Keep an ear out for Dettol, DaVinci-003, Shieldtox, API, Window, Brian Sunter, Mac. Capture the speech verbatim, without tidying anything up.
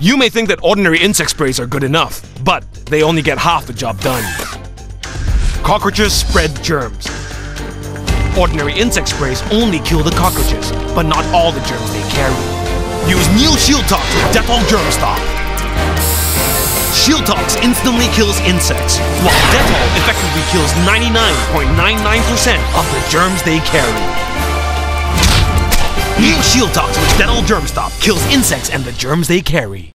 You may think that ordinary insect sprays are good enough, but they only get half the job done. Cockroaches spread germs. Ordinary insect sprays only kill the cockroaches, but not all the germs they carry. Use new Shieldtox with Dettol Germ Stop. Shieldtox instantly kills insects, while Dettol effectively kills ninety-nine point nine nine percent of the germs they carry. New Shieldtox with Dettol Germ Stop kills insects and the germs they carry.